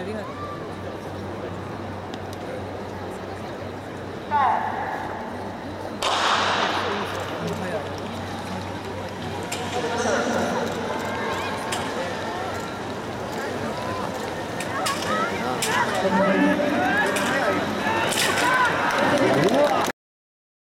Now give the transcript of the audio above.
ありがとう。